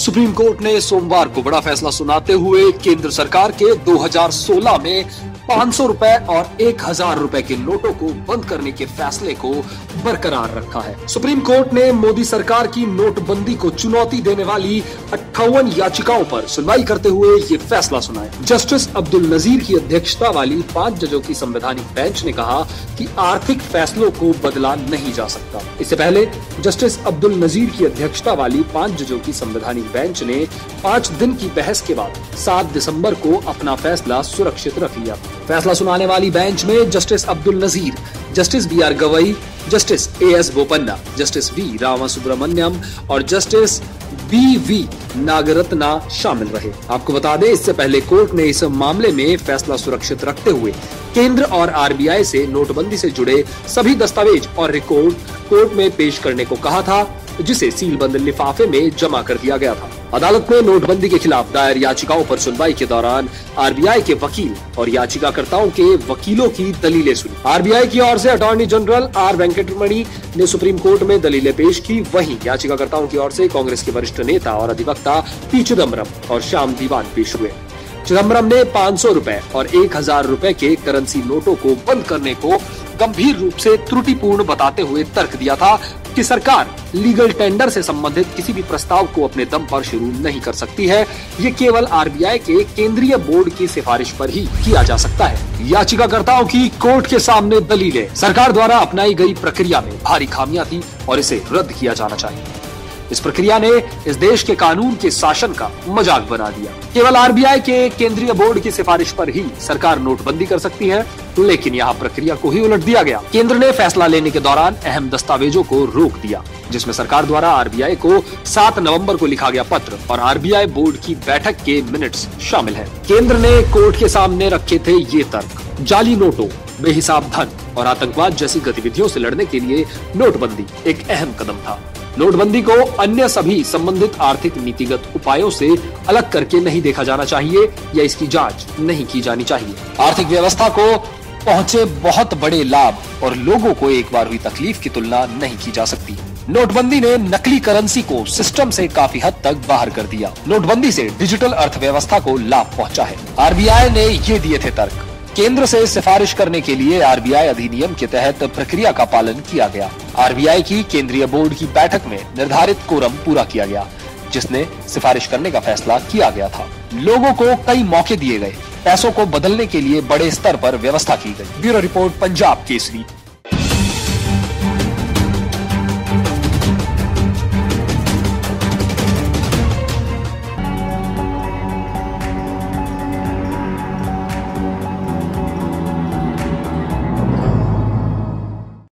Supreme court ने सोमवार को बड़ा फैसला सुनाते हुए केंद्र सरकार के 2016 में 500 रुपए और 1000 रुपए के नोटों को बंद करने के फैसले को बरकरार रखा है। सुप्रीम कोर्ट ने मोदी सरकार की नोटबंदी को चुनौती देने वाली 58 याचिकाओं पर सुनवाई करते हुए ये फैसला सुनाया। जस्टिस अब्दुल नजीर की अध्यक्षता वाली 5 जजों की संवैधानिक बेंच ने कहा कि आर्थिक फैसलों को बदला नहीं जा सकता। इससे पहले जस्टिस अब्दुल नजीर की अध्यक्षता वाली 5 जजों की संवैधानिक बेंच ने 5 दिन की बहस के बाद 7 दिसंबर को अपना फैसला सुरक्षित रख लिया। फैसला सुनाने वाली बेंच में justice Abdul Nazeer, justice B R Gavai, justice A S Bopanna, justice V Ramasubramanian और जस्टिस बी वी नागरत्ना शामिल रहे। आपको बता दें, इससे पहले कोर्ट ने इस मामले में फैसला सुरक्षित रखते हुए केंद्र और आरबीआई से नोटबंदी से जुड़े सभी दस्तावेज और रिकॉर्ड कोर्ट में पेश करने को कहा था, जिसे सीलबंद लिफाफे में जमा कर दिया गया था। अदालत ने नोटबंदी के खिलाफ दायर याचिकाओं पर सुनवाई के दौरान आरबीआई के वकील और याचिकाकर्ताओं के वकीलों की दलीलें सुनी। आरबीआई की ओर से अटॉर्नी जनरल आर वेंकटमणि ने सुप्रीम कोर्ट में दलीलें पेश की। वहीं याचिकाकर्ताओं की ओर से कांग्रेस के वरिष्ठ नेता और अधिवक्ता पी चिदम्बरम और श्याम दीवान पेश हुए। चिदम्बरम ने 500 रुपए और 1000 रुपए के करेंसी नोटों को बंद करने को गंभीर रूप से त्रुटिपूर्ण बताते हुए तर्क दिया था कि सरकार लीगल टेंडर से संबंधित किसी भी प्रस्ताव को अपने दम पर शुरू नहीं कर सकती है। ये केवल आरबीआई के केंद्रीय बोर्ड की सिफारिश पर ही किया जा सकता है। याचिकाकर्ताओं की कोर्ट के सामने दलीलें सरकार द्वारा अपनाई गई प्रक्रिया में भारी खामियां थी और इसे रद्द किया जाना चाहिए। इस प्रक्रिया ने इस देश के कानून के शासन का मजाक बना दिया। केवल आरबीआई के केंद्रीय बोर्ड की सिफारिश पर ही सरकार नोटबंदी कर सकती है, लेकिन यहाँ प्रक्रिया को ही उलट दिया गया। केंद्र ने फैसला लेने के दौरान अहम दस्तावेजों को रोक दिया, जिसमें सरकार द्वारा आरबीआई को 7 नवंबर को लिखा गया पत्र और आरबीआई बोर्ड की बैठक के मिनट्स शामिल हैं। केंद्र ने कोर्ट के सामने रखे थे ये तर्क, जाली नोटों, बेहिसाब धन और आतंकवाद जैसी गतिविधियों से लड़ने के लिए नोटबंदी एक अहम कदम था। नोटबंदी को अन्य सभी संबंधित आर्थिक नीतिगत उपायों से अलग करके नहीं देखा जाना चाहिए या इसकी जांच नहीं की जानी चाहिए। आर्थिक व्यवस्था को पहुंचे बहुत बड़े लाभ और लोगों को एक बार हुई तकलीफ की तुलना नहीं की जा सकती। नोटबंदी ने नकली करेंसी को सिस्टम से काफी हद तक बाहर कर दिया। नोटबंदी से डिजिटल अर्थव्यवस्था को लाभ पहुंचा है। आरबीआई ने ये दिए थे तर्क। केंद्र से सिफारिश करने के लिए आरबीआई अधिनियम के तहत प्रक्रिया का पालन किया गया। आरबीआई की केंद्रीय बोर्ड की बैठक में निर्धारित कोरम पूरा किया गया, जिसने सिफारिश करने का फैसला किया गया था। लोगों को कई मौके दिए गए, पैसों को बदलने के लिए बड़े स्तर पर व्यवस्था की गई। Bureau report, Punjab Kesari.